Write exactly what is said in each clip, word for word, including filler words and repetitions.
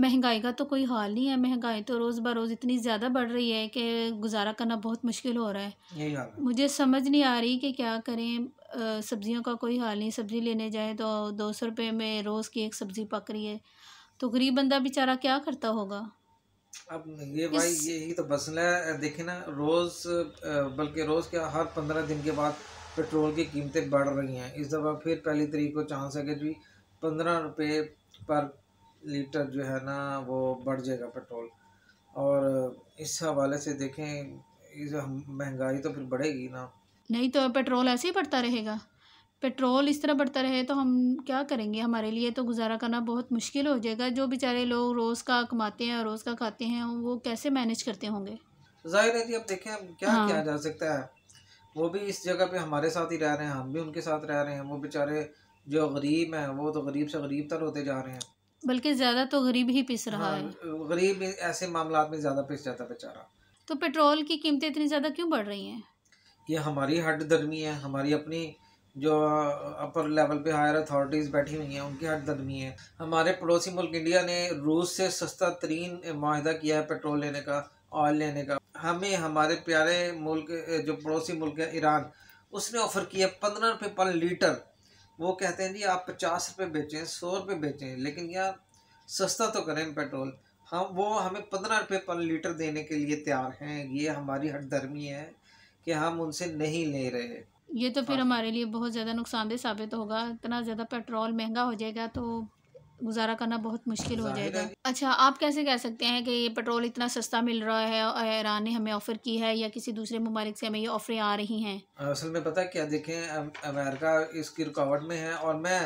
महंगाई का तो कोई हाल नहीं है। महंगाई तो रोज़ बरोज़ इतनी ज़्यादा बढ़ रही है कि गुजारा करना बहुत मुश्किल हो रहा है। यही हाल है। मुझे समझ नहीं आ रही कि क्या करें। सब्जियों का कोई हाल नहीं। सब्ज़ी लेने जाए तो दो सौ रुपये में रोज़ की एक सब्ज़ी पक रही है, तो गरीब बंदा बेचारा क्या करता होगा। अब ये भाई इस... यही तो मसला है। देखे ना, रोज़ बल्कि रोज़ क्या हर पंद्रह दिन के बाद पेट्रोल की कीमतें बढ़ रही हैं। इस दफ़ा फिर पहली तारीख को चांस है कि जी पंद्रह रुपये पर लीटर जो है ना वो बढ़ जाएगा पेट्रोल। और इस हवाले से देखें, इस महंगाई तो फिर बढ़ेगी ना। नहीं तो पेट्रोल ऐसे ही बढ़ता रहेगा। पेट्रोल इस तरह बढ़ता रहे तो हम क्या करेंगे। हमारे लिए तो गुजारा करना बहुत मुश्किल हो जाएगा। जो बेचारे लोग रोज़ का कमाते हैं और रोज़ का खाते हैं वो कैसे मैनेज करते होंगे। जाहिर है जी, अब देखें अब क्या हाँ। किया जा सकता है। वो भी इस जगह पे हमारे साथ ही रह रहे हैं, हम भी उनके साथ रह रहे हैं। वो बेचारे जो गरीब हैं वो तो गरीब से गरीब तर होते जा रहे हैं, बल्कि ज़्यादा तो गरीब ही पिस रहा है। गरीब ऐसे मामला में ज़्यादा पिस जाता है बेचारा। तो पेट्रोल की कीमतें इतनी ज़्यादा क्यों बढ़ रही हैं? ये हमारी हटदर्मी है, हमारी अपनी जो अपर लेवल पे हायर अथॉरिटीज़ बैठी हुई हैं उनकी हटदर्मी है। हमारे पड़ोसी मुल्क इंडिया ने रूस से सस्ता तरीन माहिदा किया है पेट्रोल लेने का, ऑयल लेने का। हमें हमारे प्यारे मुल्क जो पड़ोसी मुल्क है ईरान, उसने ऑफ़र किया पंद्रह रुपये पर लीटर। वो कहते हैं जी आप पचास रुपये बेचें, सौ रुपये बेचें, लेकिन यार सस्ता तो करें पेट्रोल। हम वो हमें पंद्रह रुपये पर लीटर देने के लिए तैयार हैं। ये हमारी हटदर्मी है कि हम उनसे नहीं ले रहे। ये तो फिर हमारे लिए बहुत ज़्यादा नुकसानदेह साबित होगा। इतना ज़्यादा पेट्रोल महंगा हो जाएगा तो गुजारा करना बहुत मुश्किल हो जाएगा। अच्छा, आप कैसे कह सकते हैं कि ये पेट्रोल इतना सस्ता मिल रहा है, ईरान ने हमें ऑफ़र की है या किसी दूसरे मुमालिक से हमें ये ऑफ़रें आ रही हैं? असल में पता है क्या, देखें अमेरिका इसकी रुकावट में है। और मैं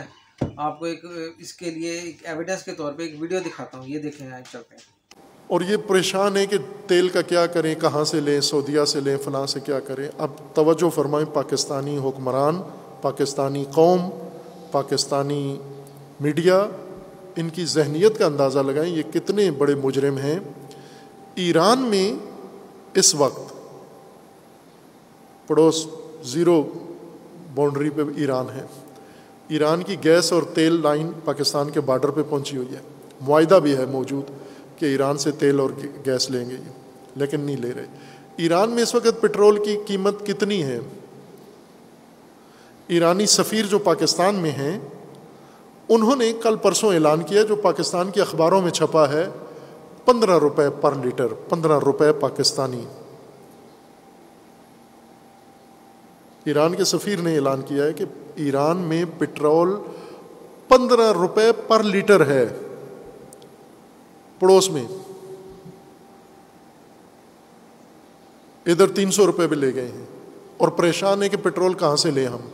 आपको एक इसके लिए एक एविडेंस के तौर पर एक वीडियो दिखाता हूँ, ये देखें आप चलते हैं। और ये परेशान है कि तेल का क्या करें, कहाँ से लें, सऊदिया से लें, फ़लाँ से क्या करें। अब तवज्जो फरमाएं पाकिस्तानी हुक्मरान, पाकिस्तानी कौम, पाकिस्तानी मीडिया, इनकी जहनीत का अंदाज़ा लगाएं ये कितने बड़े मुजरिम हैं। ईरान में इस वक्त पड़ोस ज़ीरो बाउंड्री पे ईरान है। ईरान की गैस और तेल लाइन पाकिस्तान के बार्डर पे पहुंची हुई है। मुआहिदा भी है मौजूद कि ईरान से तेल और गैस लेंगे, लेकिन नहीं ले रहे। ईरान में इस वक्त पेट्रोल की कीमत कितनी है? ईरानी सफ़ीर जो पाकिस्तान में हैं उन्होंने कल परसों ऐलान किया, जो पाकिस्तान के अखबारों में छपा है, पंद्रह रुपए पर लीटर, पंद्रह रुपए पाकिस्तानी। ईरान के सफ़ीर ने ऐलान किया है कि ईरान में पेट्रोल पंद्रह रुपए पर लीटर है पड़ोस में। इधर तीन सौ रुपये भी ले गए हैं और परेशान है कि पेट्रोल कहां से ले हम।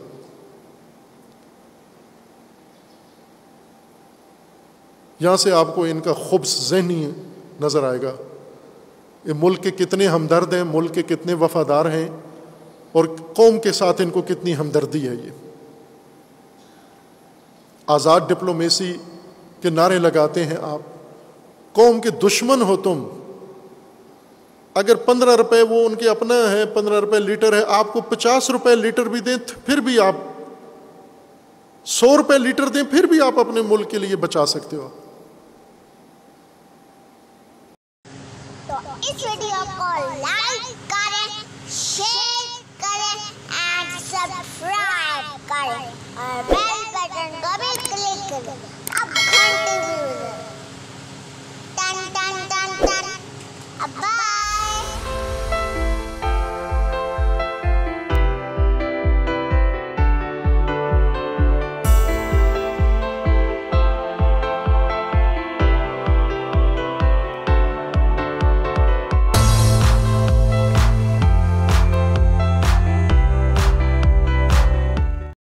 यहां से आपको इनका खुब्स जहनी नजर आएगा। ये मुल्क के कितने हमदर्द हैं, मुल्क के कितने वफादार हैं और कौम के साथ इनको कितनी हमदर्दी है। ये आज़ाद डिप्लोमेसी के नारे लगाते हैं आप, कौम के दुश्मन हो तुम। अगर पंद्रह रुपए वो उनके अपना है, पंद्रह रुपए लीटर है, आपको पचास रुपए लीटर भी दें फिर भी आप, सौ रुपए लीटर दें फिर भी आप अपने मुल्क के लिए बचा सकते हो। तो इस वीडियो को लाइक करें, शेयर करें एंड सब्सक्राइब करें और बेल बटन को भी क्लिक करें। अब घंटी भी बजाएं। Bye.